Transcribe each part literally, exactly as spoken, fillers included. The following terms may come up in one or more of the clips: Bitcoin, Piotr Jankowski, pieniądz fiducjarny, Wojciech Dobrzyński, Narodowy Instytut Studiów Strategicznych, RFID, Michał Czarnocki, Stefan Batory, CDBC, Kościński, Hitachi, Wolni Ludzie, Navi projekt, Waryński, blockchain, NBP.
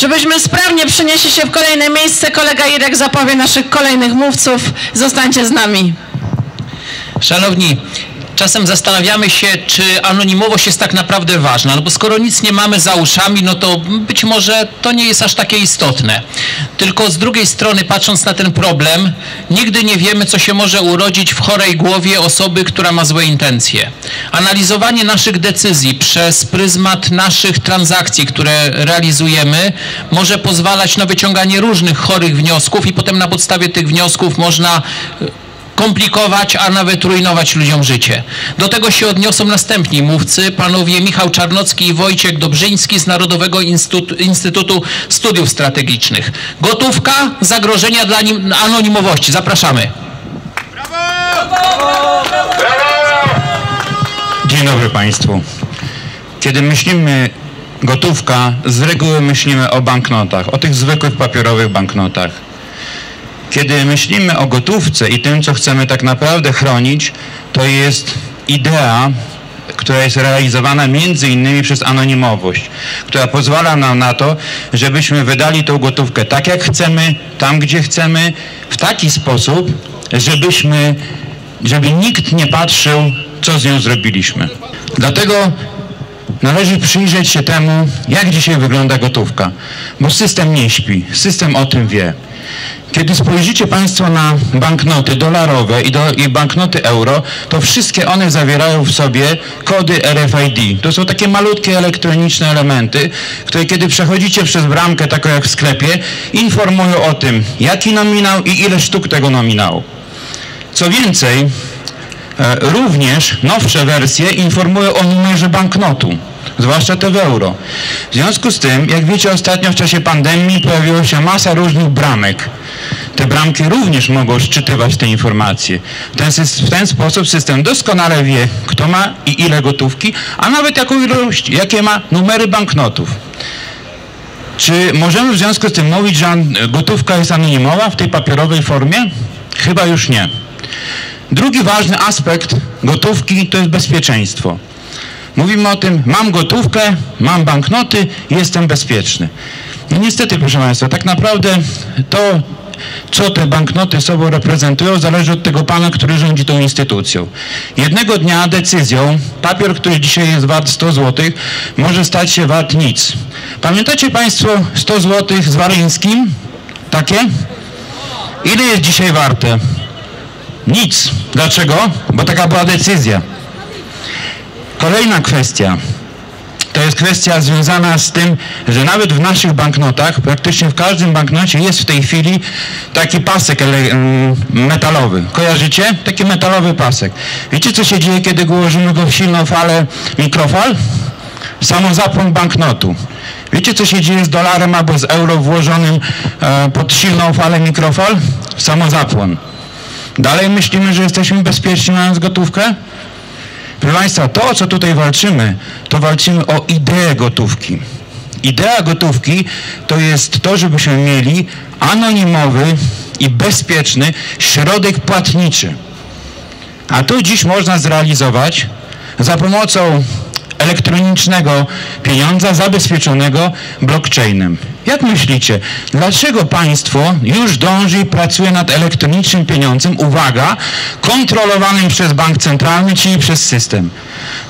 Żebyśmy sprawnie przenieśli się w kolejne miejsce, kolega Irek zapowie naszych kolejnych mówców. Zostańcie z nami. Szanowni, czasem zastanawiamy się, czy anonimowość jest tak naprawdę ważna, no bo skoro nic nie mamy za uszami, no to być może to nie jest aż takie istotne. Tylko z drugiej strony, patrząc na ten problem, nigdy nie wiemy, co się może urodzić w chorej głowie osoby, która ma złe intencje. Analizowanie naszych decyzji przez pryzmat naszych transakcji, które realizujemy, może pozwalać na wyciąganie różnych chorych wniosków i potem na podstawie tych wniosków można komplikować, a nawet rujnować ludziom życie. Do tego się odniosą następni mówcy, panowie Michał Czarnocki i Wojciech Dobrzyński z Narodowego Instytutu Studiów Strategicznych. Gotówka, zagrożenia dla anonimowości. Zapraszamy. Brawo! Brawo! Brawo! Dzień dobry Państwu. Kiedy myślimy gotówka, z reguły myślimy o banknotach, o tych zwykłych papierowych banknotach. Kiedy myślimy o gotówce i tym, co chcemy tak naprawdę chronić, to jest idea, która jest realizowana między innymi przez anonimowość, która pozwala nam na to, żebyśmy wydali tą gotówkę tak, jak chcemy, tam, gdzie chcemy, w taki sposób, żebyśmy, żeby nikt nie patrzył, co z nią zrobiliśmy. Dlatego należy przyjrzeć się temu, jak dzisiaj wygląda gotówka, bo system nie śpi, system o tym wie. Kiedy spojrzycie Państwo na banknoty dolarowe i, do, i banknoty euro, to wszystkie one zawierają w sobie kody R F I D. To są takie malutkie elektroniczne elementy, które kiedy przechodzicie przez bramkę, taką jak w sklepie, informują o tym, jaki nominał i ile sztuk tego nominału. Co więcej, również nowsze wersje informują o numerze banknotu, zwłaszcza te w euro. W związku z tym, jak wiecie, ostatnio w czasie pandemii pojawiła się masa różnych bramek. Te bramki również mogą odczytywać te informacje. Ten, w ten sposób system doskonale wie, kto ma i ile gotówki, a nawet jaką ilość, jakie ma numery banknotów. Czy możemy w związku z tym mówić, że gotówka jest anonimowa w tej papierowej formie? Chyba już nie. Drugi ważny aspekt gotówki to jest bezpieczeństwo. Mówimy o tym, mam gotówkę, mam banknoty, jestem bezpieczny. No niestety, proszę Państwa, tak naprawdę to, co te banknoty sobą reprezentują, zależy od tego pana, który rządzi tą instytucją. Jednego dnia decyzją papier, który dzisiaj jest wart sto złotych, może stać się wart nic. Pamiętacie Państwo sto złotych z Waryńskim? Takie? Ile jest dzisiaj warte? Nic. Dlaczego? Bo taka była decyzja. Kolejna kwestia to jest kwestia związana z tym, że nawet w naszych banknotach, praktycznie w każdym banknocie jest w tej chwili taki pasek metalowy. Kojarzycie? Taki metalowy pasek. Wiecie, co się dzieje, kiedy ułożymy go w silną falę mikrofal? Samozapłon banknotu. Wiecie, co się dzieje z dolarem albo z euro włożonym pod silną falę mikrofal? Samozapłon. Dalej myślimy, że jesteśmy bezpieczni, mając gotówkę? Proszę Państwa, to, o co tutaj walczymy, to walczymy o ideę gotówki. Idea gotówki to jest to, żebyśmy mieli anonimowy i bezpieczny środek płatniczy. A to dziś można zrealizować za pomocą elektronicznego pieniądza zabezpieczonego blockchainem. Jak myślicie, dlaczego państwo już dąży i pracuje nad elektronicznym pieniądzem, uwaga, kontrolowanym przez bank centralny, czyli przez system?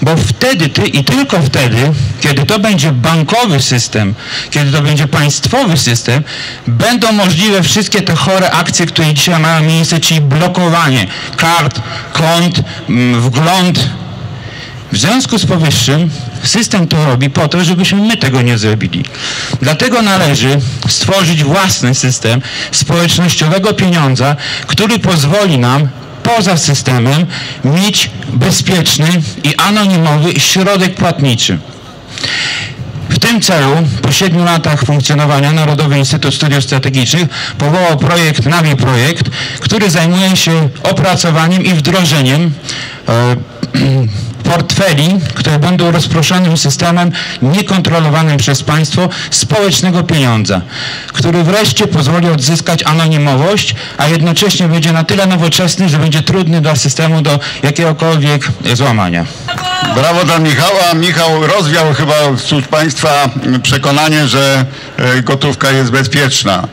Bo wtedy ty, i tylko wtedy, kiedy to będzie bankowy system, kiedy to będzie państwowy system, będą możliwe wszystkie te chore akcje, które dzisiaj mają miejsce, czyli blokowanie kart, kont, wgląd. W związku z powyższym system to robi po to, żebyśmy my tego nie zrobili. Dlatego należy stworzyć własny system społecznościowego pieniądza, który pozwoli nam poza systemem mieć bezpieczny i anonimowy środek płatniczy. W tym celu po siedmiu latach funkcjonowania Narodowy Instytut Studiów Strategicznych powołał projekt Navi projekt, który zajmuje się opracowaniem i wdrożeniem e, portfeli, które będą rozproszonym systemem niekontrolowanym przez państwo społecznego pieniądza, który wreszcie pozwoli odzyskać anonimowość, a jednocześnie będzie na tyle nowoczesny, że będzie trudny dla systemu do jakiegokolwiek złamania. Brawo dla Michała. Michał rozwiał chyba wśród Państwa przekonanie, że gotówka jest bezpieczna.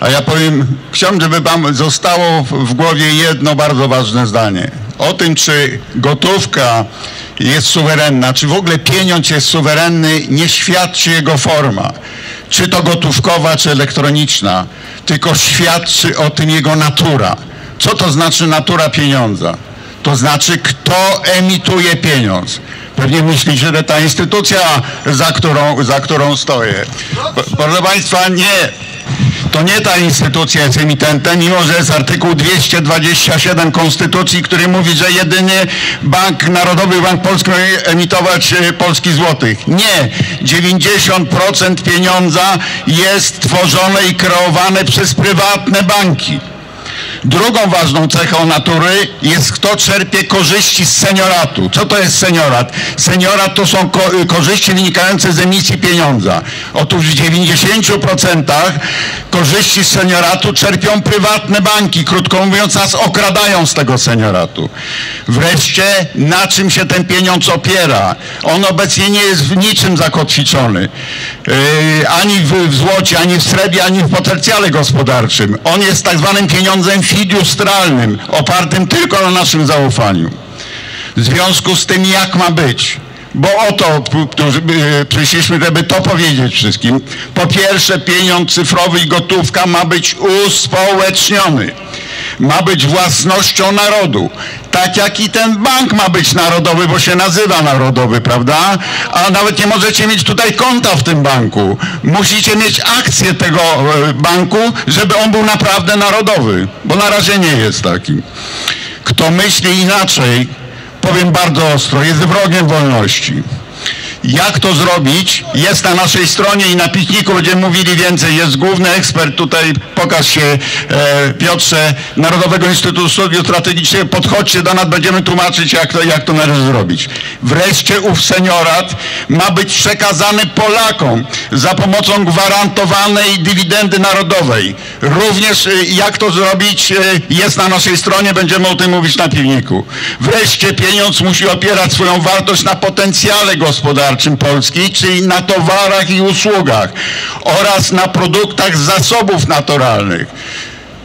A ja powiem, chciałbym, żeby Wam zostało w głowie jedno bardzo ważne zdanie. O tym, czy gotówka jest suwerenna, czy w ogóle pieniądz jest suwerenny, nie świadczy jego forma. Czy to gotówkowa, czy elektroniczna. Tylko świadczy o tym jego natura. Co to znaczy natura pieniądza? To znaczy, kto emituje pieniądz. Pewnie myślicie, że ta instytucja, za którą, za którą stoję. Proszę Państwa, nie. To nie ta instytucja jest emitentem, mimo że jest artykuł dwieście dwadzieścia siedem Konstytucji, który mówi, że jedynie Bank Narodowy, Bank Polski może emitować polskich złotych. Nie. dziewięćdziesiąt procent pieniądza jest tworzone i kreowane przez prywatne banki. Drugą ważną cechą natury jest, kto czerpie korzyści z senioratu. Co to jest seniorat? Seniorat to są ko korzyści wynikające z emisji pieniądza. Otóż w dziewięćdziesięciu procentach korzyści z senioratu czerpią prywatne banki. Krótko mówiąc, nas okradają z tego senioratu. Wreszcie, na czym się ten pieniądz opiera? On obecnie nie jest w niczym zakotwiczony. Yy, ani w, w złocie, ani w srebrze, ani w potencjale gospodarczym. On jest tak zwanym pieniądzem fidustralnym, opartym tylko na naszym zaufaniu. W związku z tym, jak ma być? Bo o to którzy, przyszliśmy, żeby to powiedzieć wszystkim. Po pierwsze, pieniądz cyfrowy i gotówka ma być uspołeczniony. Ma być własnością narodu. Tak jak i ten bank ma być narodowy, bo się nazywa narodowy, prawda? A nawet nie możecie mieć tutaj konta w tym banku. Musicie mieć akcję tego banku, żeby on był naprawdę narodowy, bo na razie nie jest taki. Kto myśli inaczej, powiem bardzo ostro, jest wrogiem wolności. Jak to zrobić? Jest na naszej stronie i na pikniku będziemy mówili więcej. Jest główny ekspert tutaj, pokaż się e, Piotrze, Narodowego Instytutu Studiów Strategicznych. Podchodźcie do nas, będziemy tłumaczyć, jak to, jak to należy zrobić. Wreszcie ów seniorat ma być przekazany Polakom za pomocą gwarantowanej dywidendy narodowej. Również e, jak to zrobić e, jest na naszej stronie, będziemy o tym mówić na pikniku. Wreszcie pieniądz musi opierać swoją wartość na potencjale gospodarczym Polski, czyli na towarach i usługach oraz na produktach z zasobów naturalnych.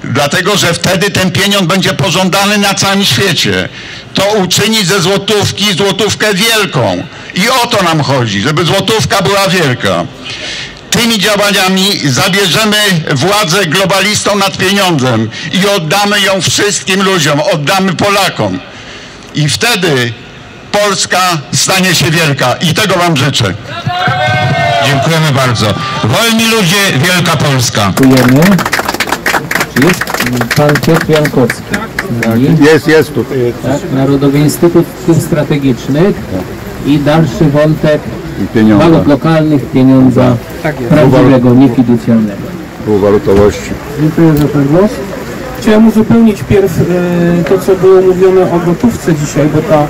Dlatego, że wtedy ten pieniądz będzie pożądany na całym świecie. To uczyni ze złotówki złotówkę wielką. I o to nam chodzi, żeby złotówka była wielka. Tymi działaniami zabierzemy władzę globalistom nad pieniądzem i oddamy ją wszystkim ludziom, oddamy Polakom. I wtedy Polska stanie się wielka i tego Wam życzę. Dziękujemy bardzo. Wolni Ludzie, Wielka Polska. Dziękujemy. Jest pan Piotr Jankowski. Jest, jest tutaj. Tak, Narodowy Instytut Studiów Strategicznych i dalszy wątek walut lokalnych, pieniądza prawdziwego, niefiducjalnego. Półwalutowości. Dziękuję za ten głos. Chciałem uzupełnić pierw e, to, co było mówione o gotówce dzisiaj, bo ta,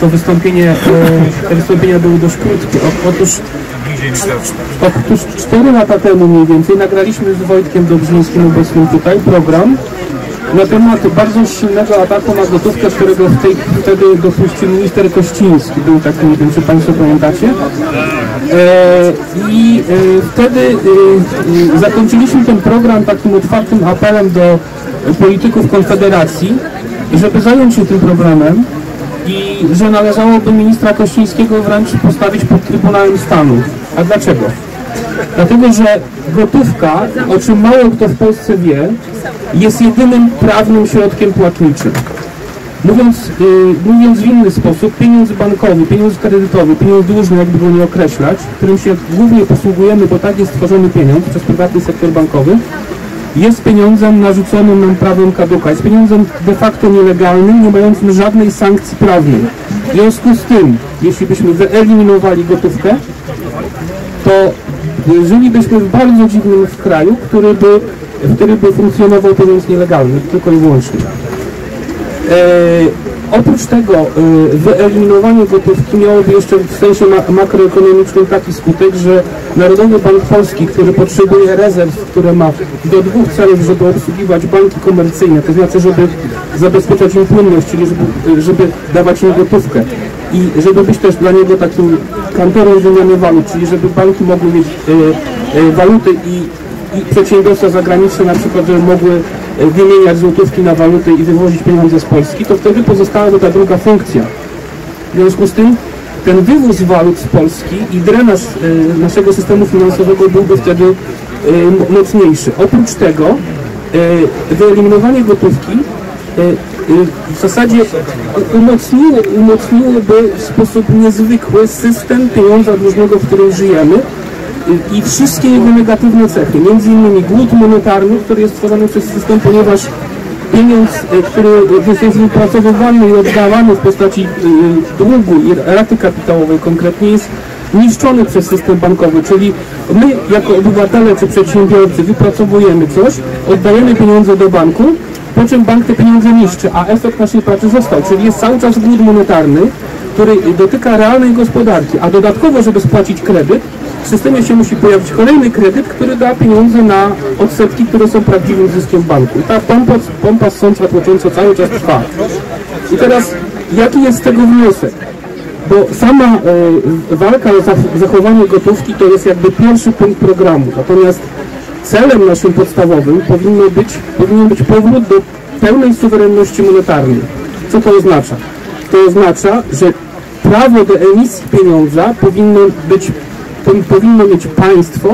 to wystąpienie, e, te wystąpienia były dość krótkie. O, otóż, otóż cztery lata temu mniej więcej nagraliśmy z Wojtkiem Dobrzyńskim, obecnym tutaj, program na temat bardzo silnego ataku na gotówkę, którego w tej, wtedy dopuścił minister Kościński. Był taki, nie wiem, czy Państwo pamiętacie. E, I e, wtedy e, zakończyliśmy ten program takim otwartym apelem do polityków Konfederacji, żeby zająć się tym problemem i że należałoby ministra Kościńskiego wręcz postawić pod Trybunałem Stanu. A dlaczego? Dlatego, że gotówka, o czym mało kto w Polsce wie, jest jedynym prawnym środkiem płatniczym. Mówiąc, yy, mówiąc w inny sposób, pieniądz bankowy, pieniądz kredytowy, pieniądz dłużny, jakby go nie określać, którym się głównie posługujemy, bo tak jest stworzony pieniądz przez prywatny sektor bankowy, jest pieniądzem narzuconym nam prawem kaduka, jest pieniądzem de facto nielegalnym, nie mającym żadnej sankcji prawnej. W związku z tym, jeśli byśmy wyeliminowali gotówkę, to żylibyśmy w bardzo dziwnym kraju, który by, w którym by funkcjonował pieniądz nielegalny, tylko i wyłącznie. E, oprócz tego e, wyeliminowanie gotówki miałoby jeszcze w sensie ma makroekonomicznym taki skutek, że Narodowy Bank Polski, który potrzebuje rezerw, które ma do dwóch celów, żeby obsługiwać banki komercyjne, to znaczy, żeby zabezpieczać im płynność, czyli żeby, żeby dawać im gotówkę i żeby być też dla niego takim kantorem wymiany walut, czyli żeby banki mogły mieć y, y, waluty i, i przedsiębiorstwa zagraniczne na przykład, żeby mogły wymieniać złotówki na waluty i wywozić pieniądze z Polski, to wtedy pozostałaby ta druga funkcja. W związku z tym ten wywóz walut z Polski i drenaż y, naszego systemu finansowego byłby wtedy y, mocniejszy. Oprócz tego y, wyeliminowanie gotówki y, y, w zasadzie umocniło, umocniłoby w sposób niezwykły system pieniądza dłużnego, w którym żyjemy, i wszystkie jego negatywne cechy, między innymi głód monetarny, który jest stworzony przez system, ponieważ pieniądz, który jest wypracowywany i oddawany w postaci długu i raty kapitałowej konkretnie, jest niszczony przez system bankowy, czyli my jako obywatele czy przedsiębiorcy wypracowujemy coś, oddajemy pieniądze do banku, po czym bank te pieniądze niszczy, a efekt naszej pracy został, czyli jest cały czas głód monetarny, który dotyka realnej gospodarki, a dodatkowo, żeby spłacić kredyt, w systemie się musi pojawić kolejny kredyt, który da pieniądze na odsetki, które są prawdziwym zyskiem banku. I ta pompa, pompa ssąca tłocząca cały czas trwa. I teraz, jaki jest z tego wniosek? Bo sama e, walka o zachowanie gotówki to jest jakby pierwszy punkt programu. Natomiast celem naszym podstawowym powinno być, powinien być powrót do pełnej suwerenności monetarnej. Co to oznacza? To oznacza, że prawo do emisji pieniądza powinno być powinno mieć państwo,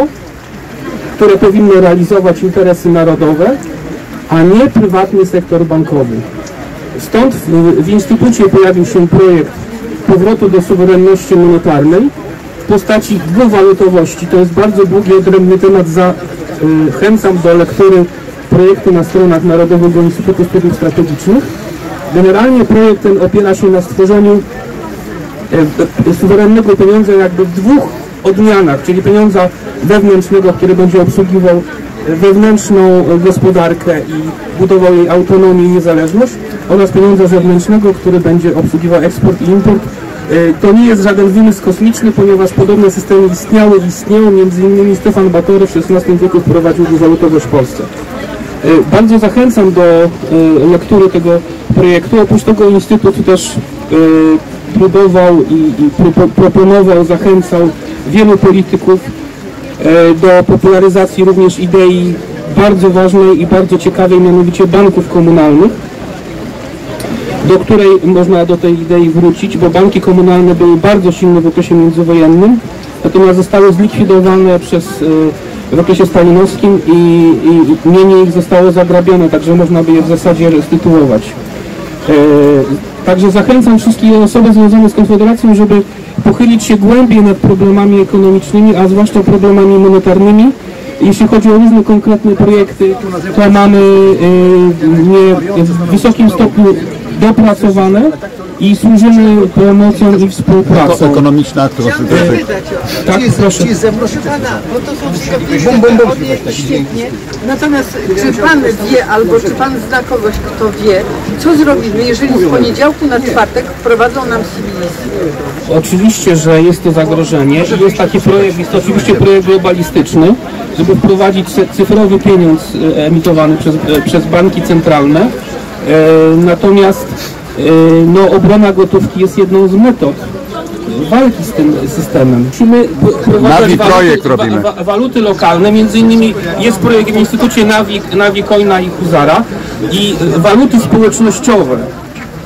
które powinno realizować interesy narodowe, a nie prywatny sektor bankowy. Stąd w, w Instytucie pojawił się projekt powrotu do suwerenności monetarnej w postaci dwuwalutowości. To jest bardzo długi, odrębny temat. Zachęcam do lektury projektu na stronach Narodowego Instytutu Studiów Strategicznych. Generalnie projekt ten opiera się na stworzeniu e, e, suwerennego pieniądza jakby w dwóch odmianach, czyli pieniądza wewnętrznego, który będzie obsługiwał wewnętrzną gospodarkę i budował jej autonomię i niezależność, oraz pieniądza zewnętrznego, który będzie obsługiwał eksport i import. To nie jest żaden wymysł kosmiczny, ponieważ podobne systemy istniały i istnieją, między innymi Stefan Batory w szesnastym wieku wprowadził dwuwalutowość w Polsce. Bardzo zachęcam do lektury tego projektu. Oprócz tego Instytut też próbował i, i pro, proponował, zachęcał wielu polityków e, do popularyzacji również idei bardzo ważnej i bardzo ciekawej, mianowicie banków komunalnych, do której można do tej idei wrócić, bo banki komunalne były bardzo silne w okresie międzywojennym, natomiast zostały zlikwidowane przez, e, w okresie stalinowskim i, i mienie ich zostało zagrabione, także można by je w zasadzie restytuować. E, Także zachęcam wszystkie osoby związane z Konfederacją, żeby pochylić się głębiej nad problemami ekonomicznymi, a zwłaszcza problemami monetarnymi. Jeśli chodzi o różne konkretne projekty, to mamy je w wysokim stopniu dopracowane i służymy pomocą i współpracą. Ekonomiczna, która się dzieje. Tak, proszę. Proszę pana, bo to są wszystko wyjścia, świetnie. Natomiast czy pan wie, albo czy pan zna kogoś, kto wie, co zrobimy, jeżeli z poniedziałku na czwartek wprowadzą nam C D B C? Oczywiście, że jest to zagrożenie. Jest taki projekt, jest to oczywiście projekt globalistyczny, żeby wprowadzić cyfrowy pieniądz emitowany przez, przez banki centralne. Natomiast no, obrona gotówki jest jedną z metod walki z tym systemem. Musimy wprowadzać waluty, wa, waluty lokalne, między innymi jest projekt w Instytucie Navi, Navi Coina i Huzara, i waluty społecznościowe.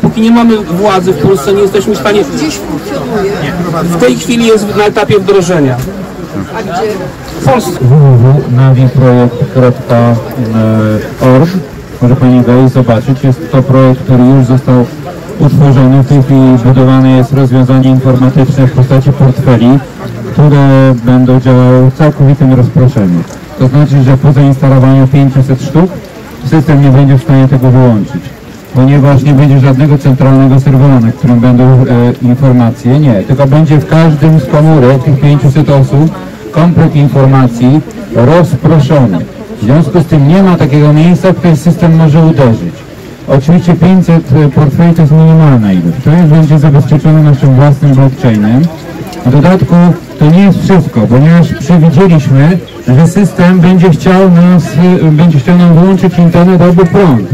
Póki nie mamy władzy w Polsce, nie jesteśmy w stanie... Gdzieś funkcjonuje. W tej chwili jest na etapie wdrożenia. A gdzie? W Polsce. w w w kropka navi projekt kropka org. Może Pani go zobaczyć. Jest to projekt, który już został utworzony. W tej chwili budowane jest rozwiązanie informatyczne w postaci portfeli, które będą działały w całkowitym rozproszeniu. To znaczy, że po zainstalowaniu pięciuset sztuk system nie będzie w stanie tego wyłączyć, ponieważ nie będzie żadnego centralnego serwera, na którym będą e, informacje. Nie, tylko będzie w każdym z komórek tych pięciuset osób komplet informacji rozproszony. W związku z tym nie ma takiego miejsca, w którym system może uderzyć. Oczywiście pięćset portfeli to jest minimalna ilość. To już będzie zabezpieczone naszym własnym blockchainem. W dodatku to nie jest wszystko, ponieważ przewidzieliśmy, że system będzie chciał nas, będzie chciał nam wyłączyć internet albo prąd.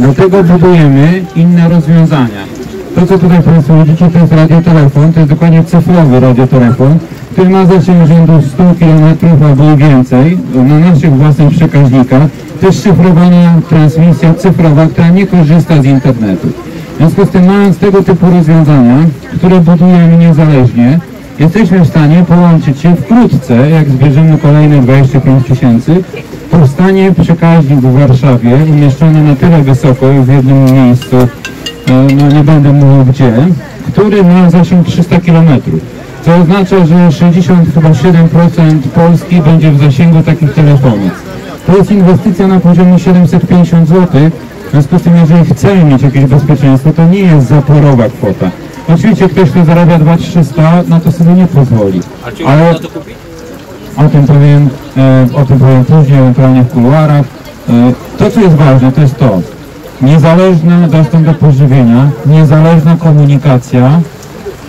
Dlatego budujemy inne rozwiązania. To, co tutaj Państwo widzicie, to jest radiotelefon, to jest dokładnie cyfrowy radiotelefon, który ma zasięg rzędu stu kilometrów albo więcej na naszych własnych przekaźnikach. To jest szyfrowana transmisja cyfrowa, która nie korzysta z internetu. W związku z tym, mając tego typu rozwiązania, które budujemy niezależnie, jesteśmy w stanie połączyć się wkrótce, jak zbierzemy kolejne dwadzieścia pięć tysięcy, powstanie przekaźnik w Warszawie umieszczony na tyle wysoko i w jednym miejscu, no nie będę mówił gdzie, który ma zasięg trzysta kilometrów, co oznacza, że sześćdziesiąt siedem procent Polski będzie w zasięgu takich telefonów. To jest inwestycja na poziomie siedemset pięćdziesiąt złotych, w związku z tym, jeżeli chcemy mieć jakieś bezpieczeństwo, to nie jest zaporowa kwota. Oczywiście ktoś, kto zarabia dwa tysiące trzysta, na to sobie nie pozwoli. Ale o tym powiem, o tym powiem później, ewentualnie w kuluarach. To, co jest ważne, to jest to. Niezależny dostęp do pożywienia, niezależna komunikacja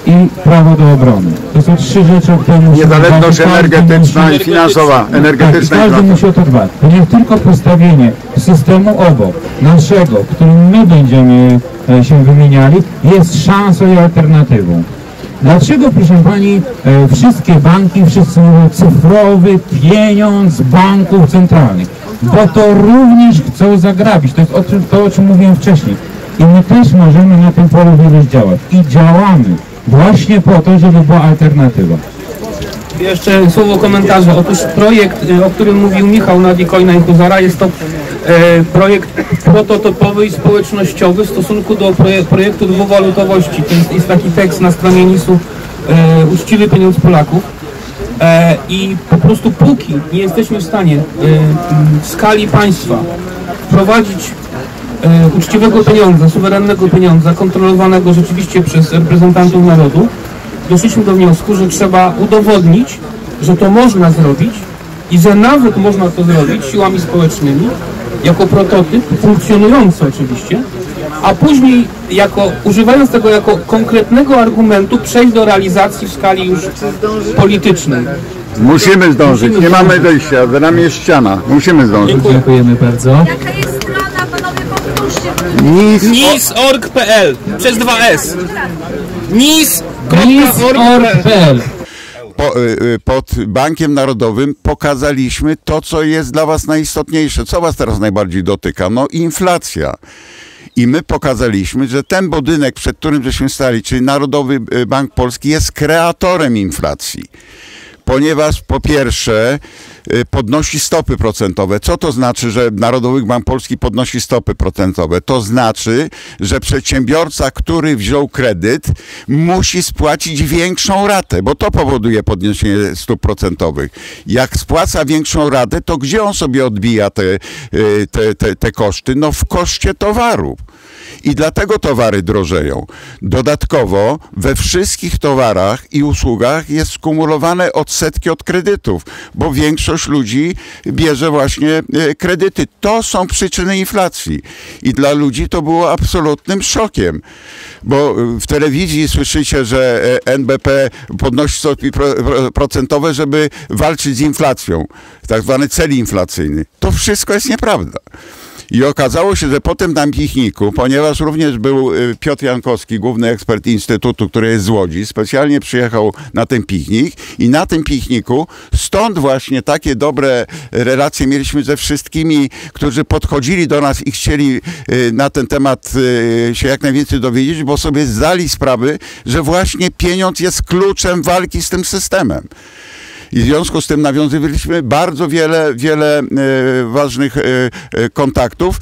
i prawo do obrony. To są trzy rzeczy, o których musimy dbać. Niezależność energetyczna i finansowa. Energetyczna tak, i każdy musi o to dbać. To nie jest tylko postawienie systemu obok, naszego, którym my będziemy się wymieniali, jest szansą i alternatywą. Dlaczego, proszę Pani, wszystkie banki, wszyscy mówią cyfrowy pieniądz banków centralnych? Bo to również chcą zagrabić. To jest o czym, to, o czym mówiłem wcześniej. I my też możemy na tym polu wiele działać. I działamy. Właśnie po to, żeby była alternatywa. Jeszcze słowo komentarza. Otóż projekt, o którym mówił Michał Navi i Huzara, jest to e, projekt prototypowy i społecznościowy w stosunku do proje projektu dwuwalutowości. To jest, jest taki tekst na stronie N I S-u e, Uczciwy Pieniądz Polaków. E, I po prostu póki nie jesteśmy w stanie e, w skali państwa wprowadzić uczciwego pieniądza, suwerennego pieniądza, kontrolowanego rzeczywiście przez reprezentantów narodu, doszliśmy do wniosku, że trzeba udowodnić, że to można zrobić i że nawet można to zrobić siłami społecznymi, jako prototyp, funkcjonujący oczywiście, a później, jako, używając tego jako konkretnego argumentu, przejść do realizacji w skali już politycznej. Musimy zdążyć, Musimy nie zdążyć. mamy dojścia, za nami jest ściana, musimy zdążyć. Dziękuję. Dziękujemy bardzo. Jaka jest strona, panowie, powtórzcie? nis kropka org kropka p l przez dwa S. nis kropka org kropka p l Po, pod Bankiem Narodowym pokazaliśmy to, co jest dla was najistotniejsze. Co was teraz najbardziej dotyka? No inflacja. I my pokazaliśmy, że ten budynek, przed którym żeśmy stali, czyli Narodowy Bank Polski, jest kreatorem inflacji. Ponieważ po pierwsze podnosi stopy procentowe. Co to znaczy, że Narodowy Bank Polski podnosi stopy procentowe? To znaczy, że przedsiębiorca, który wziął kredyt, musi spłacić większą ratę, bo to powoduje podniesienie stóp procentowych. Jak spłaca większą ratę, to gdzie on sobie odbija te, te, te, te koszty? No w koszcie towaru. I dlatego towary drożeją. Dodatkowo we wszystkich towarach i usługach jest skumulowane odsetki od kredytów, bo większość ludzi bierze właśnie kredyty. To są przyczyny inflacji. I dla ludzi to było absolutnym szokiem, bo w telewizji słyszycie, że N B P podnosi stopy procentowe, żeby walczyć z inflacją. Tak zwany cel inflacyjny. To wszystko jest nieprawda. I okazało się, że potem na pikniku, ponieważ również był Piotr Jankowski, główny ekspert Instytutu, który jest z Łodzi, specjalnie przyjechał na ten piknik i na tym pikniku, stąd właśnie takie dobre relacje mieliśmy ze wszystkimi, którzy podchodzili do nas i chcieli na ten temat się jak najwięcej dowiedzieć, bo sobie zdali sprawy, że właśnie pieniądz jest kluczem walki z tym systemem. I w związku z tym nawiązywaliśmy bardzo wiele, wiele ważnych kontaktów,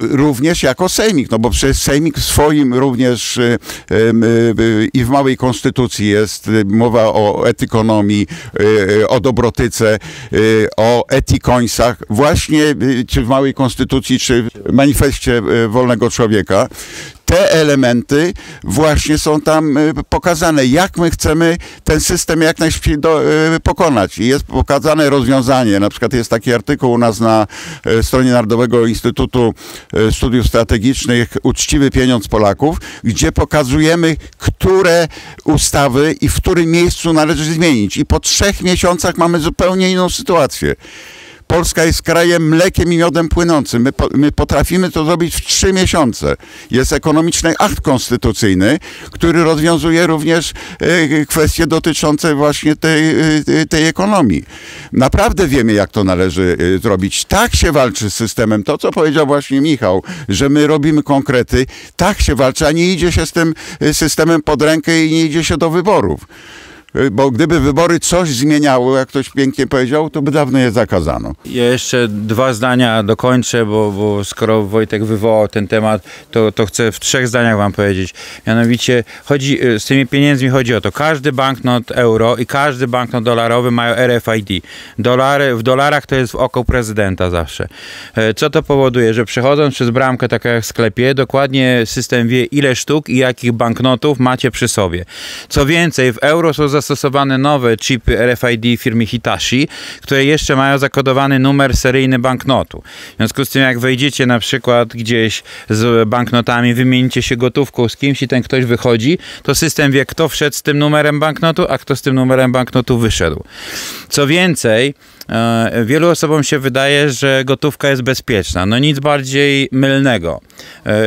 również jako Sejmik, no bo przecież Sejmik w swoim również i w małej konstytucji jest mowa o etykonomii, o dobrotyce, o etikońsach, właśnie czy w małej konstytucji, czy w manifestie wolnego człowieka. Te elementy właśnie są tam pokazane, jak my chcemy ten system jak najszybciej do, pokonać. I jest pokazane rozwiązanie, na przykład jest taki artykuł u nas na stronie Narodowego Instytutu Studiów Strategicznych Uczciwy Pieniądz Polaków, gdzie pokazujemy, które ustawy i w którym miejscu należy zmienić. I po trzech miesiącach mamy zupełnie inną sytuację. Polska jest krajem mlekiem i miodem płynącym. My, po, my potrafimy to zrobić w trzy miesiące. Jest ekonomiczny akt konstytucyjny, który rozwiązuje również y, kwestie dotyczące właśnie tej, y, tej ekonomii. Naprawdę wiemy, jak to należy y, zrobić. Tak się walczy z systemem. To, co powiedział właśnie Michał, że my robimy konkrety. Tak się walczy, a nie idzie się z tym systemem pod rękę i nie idzie się do wyborów. Bo gdyby wybory coś zmieniały, jak ktoś pięknie powiedział, to by dawno je zakazano. Ja jeszcze dwa zdania dokończę, bo, bo skoro Wojtek wywołał ten temat, to, to chcę w trzech zdaniach wam powiedzieć. Mianowicie chodzi, z tymi pieniędzmi chodzi o to, każdy banknot euro i każdy banknot dolarowy mają R F I D. Dolary, w dolarach to jest w oko prezydenta zawsze. Co to powoduje? Że przechodząc przez bramkę, tak jak w sklepie, dokładnie system wie, ile sztuk i jakich banknotów macie przy sobie. Co więcej, w euro są zastosowane nowe chipy R F I D firmy Hitachi, które jeszcze mają zakodowany numer seryjny banknotu. W związku z tym, jak wejdziecie na przykład gdzieś z banknotami, wymienicie się gotówką z kimś i ten ktoś wychodzi, to system wie, kto wszedł z tym numerem banknotu, a kto z tym numerem banknotu wyszedł. Co więcej, wielu osobom się wydaje, że gotówka jest bezpieczna. No nic bardziej mylnego.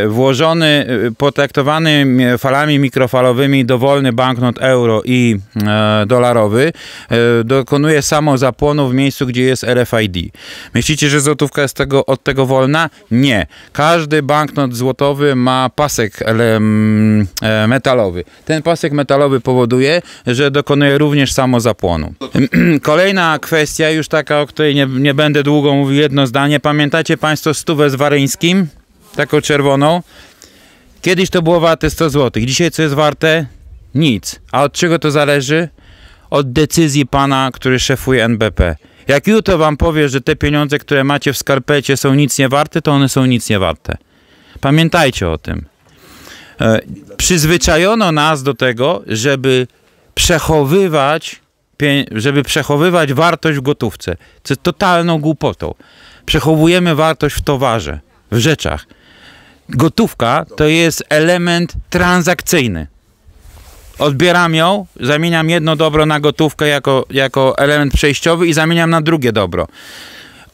Włożony, potraktowany falami mikrofalowymi dowolny banknot euro i dolarowy dokonuje samozapłonu w miejscu, gdzie jest R F I D. Myślicie, że złotówka jest tego, od tego wolna? Nie. Każdy banknot złotowy ma pasek metalowy. Ten pasek metalowy powoduje, że dokonuje również samozapłonu. Kolejna kwestia, już taka, o której nie, nie będę długo mówił, jedno zdanie. Pamiętacie Państwo stówę z Waryńskim? Taką czerwoną. Kiedyś to było warte sto złotych. Dzisiaj co jest warte? Nic. A od czego to zależy? Od decyzji pana, który szefuje N B P. Jak jutro wam powie, że te pieniądze, które macie w skarpecie, są nic nie warte, to one są nic nie warte. Pamiętajcie o tym. E, przyzwyczajono nas do tego, żeby przechowywać żeby przechowywać wartość w gotówce. Co jest totalną głupotą. Przechowujemy wartość w towarze, w rzeczach. Gotówka to jest element transakcyjny. Odbieram ją, zamieniam jedno dobro na gotówkę jako, jako element przejściowy i zamieniam na drugie dobro.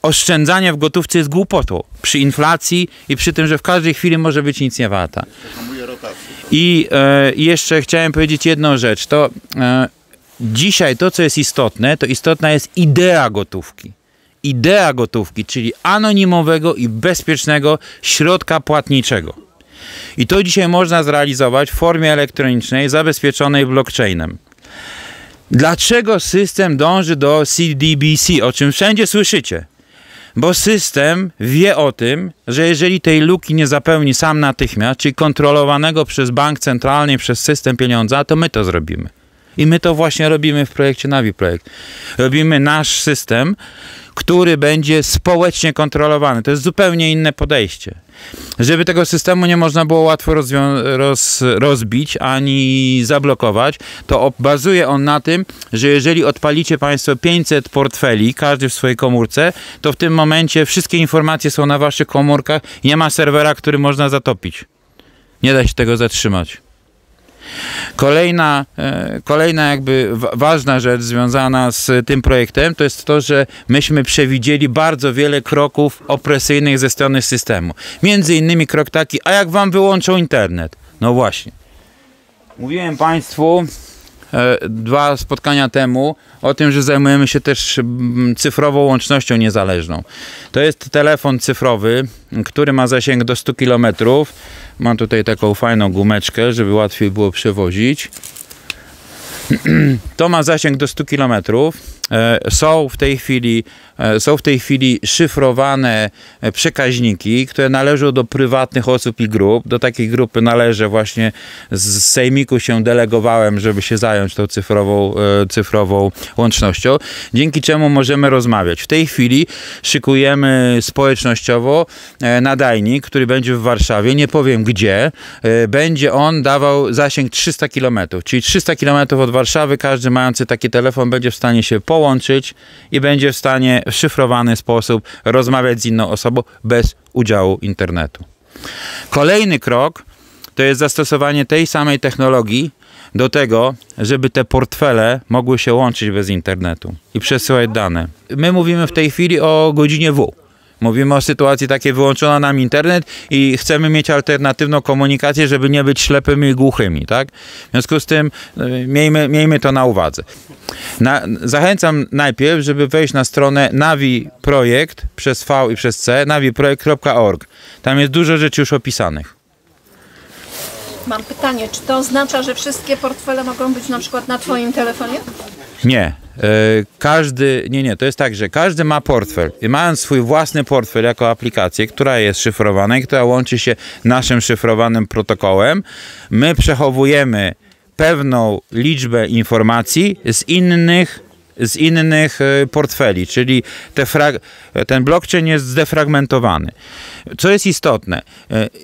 Oszczędzanie w gotówce jest głupotą. Przy inflacji i przy tym, że w każdej chwili może być nic nie warta. I e, jeszcze chciałem powiedzieć jedną rzecz. To... E, Dzisiaj to, co jest istotne, to istotna jest idea gotówki. Idea gotówki, czyli anonimowego i bezpiecznego środka płatniczego. I to dzisiaj można zrealizować w formie elektronicznej zabezpieczonej blockchainem. Dlaczego system dąży do C D B C, o czym wszędzie słyszycie? Bo system wie o tym, że jeżeli tej luki nie zapełni sam natychmiast, czyli kontrolowanego przez bank centralny, przez system pieniądza, to my to zrobimy. I my to właśnie robimy w projekcie Navi projekt. Robimy nasz system, który będzie społecznie kontrolowany. To jest zupełnie inne podejście. Żeby tego systemu nie można było łatwo roz rozbić ani zablokować, to bazuje on na tym, że jeżeli odpalicie Państwo pięćset portfeli, każdy w swojej komórce, to w tym momencie wszystkie informacje są na Waszych komórkach i nie ma serwera, który można zatopić. Nie da się tego zatrzymać. Kolejna, kolejna jakby ważna rzecz związana z tym projektem to jest to, że myśmy przewidzieli bardzo wiele kroków opresyjnych ze strony systemu. Między innymi krok taki, a jak wam wyłączą internet? No właśnie. Mówiłem Państwu dwa spotkania temu o tym, że zajmujemy się też cyfrową łącznością niezależną. To jest telefon cyfrowy, który ma zasięg do stu kilometrów. Mam tutaj taką fajną gumeczkę, żeby łatwiej było przewozić. To ma zasięg do stu kilometrów. Są w tej chwili, są w tej chwili szyfrowane przekaźniki, które należą do prywatnych osób i grup. Do takiej grupy należę, właśnie z sejmiku się delegowałem, żeby się zająć tą cyfrową, cyfrową łącznością, dzięki czemu możemy rozmawiać. W tej chwili szykujemy społecznościowo nadajnik, który będzie w Warszawie, nie powiem gdzie. Będzie on dawał zasięg trzysta kilometrów, czyli trzysta kilometrów od Warszawy. Każdy mający taki telefon będzie w stanie się połączyć połączyć i będzie w stanie w szyfrowany sposób rozmawiać z inną osobą bez udziału internetu. Kolejny krok to jest zastosowanie tej samej technologii do tego, żeby te portfele mogły się łączyć bez internetu i przesyłać dane. My mówimy w tej chwili o godzinie W. Mówimy o sytuacji takiej, wyłączono nam internet i chcemy mieć alternatywną komunikację, żeby nie być ślepymi i głuchymi, tak? W związku z tym miejmy, miejmy to na uwadze. Na, zachęcam najpierw, żeby wejść na stronę Navi projekt przez V i przez C, navi projekt kropka org. Tam jest dużo rzeczy już opisanych. Mam pytanie, czy to oznacza, że wszystkie portfele mogą być na przykład na twoim telefonie? Nie. Każdy, nie, nie, to jest tak, że każdy ma portfel i mając swój własny portfel jako aplikację, która jest szyfrowana i która łączy się naszym szyfrowanym protokołem, my przechowujemy pewną liczbę informacji z innych, z innych portfeli, czyli te frag- ten blockchain jest zdefragmentowany. Co jest istotne,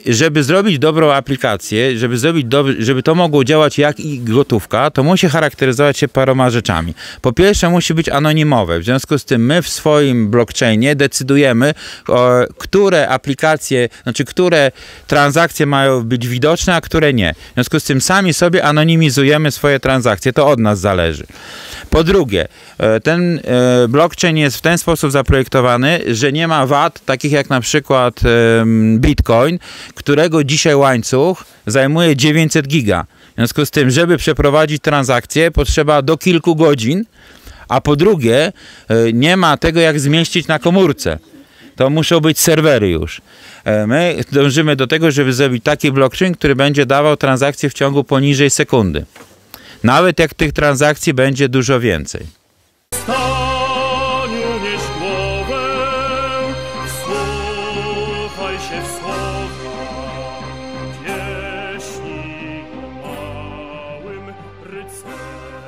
żeby zrobić dobrą aplikację, żeby, zrobić dob- żeby to mogło działać jak i gotówka, to musi charakteryzować się paroma rzeczami. Po pierwsze, musi być anonimowe, w związku z tym my w swoim blockchainie decydujemy, o, które aplikacje, znaczy które transakcje mają być widoczne, a które nie. W związku z tym sami sobie anonimizujemy swoje transakcje, to od nas zależy. Po drugie, ten blockchain jest w ten sposób zaprojektowany, że nie ma wad, takich jak na przykład Bitcoin, którego dzisiaj łańcuch zajmuje dziewięćset giga. W związku z tym, żeby przeprowadzić transakcję, potrzeba do kilku godzin, a po drugie nie ma tego, jak zmieścić na komórce. To muszą być serwery już. My dążymy do tego, żeby zrobić taki blockchain, który będzie dawał transakcje w ciągu poniżej sekundy. Nawet jak tych transakcji będzie dużo więcej. Stań, unieś głowę, wsłuchaj się w słowa, pieśni o małym rycerzu.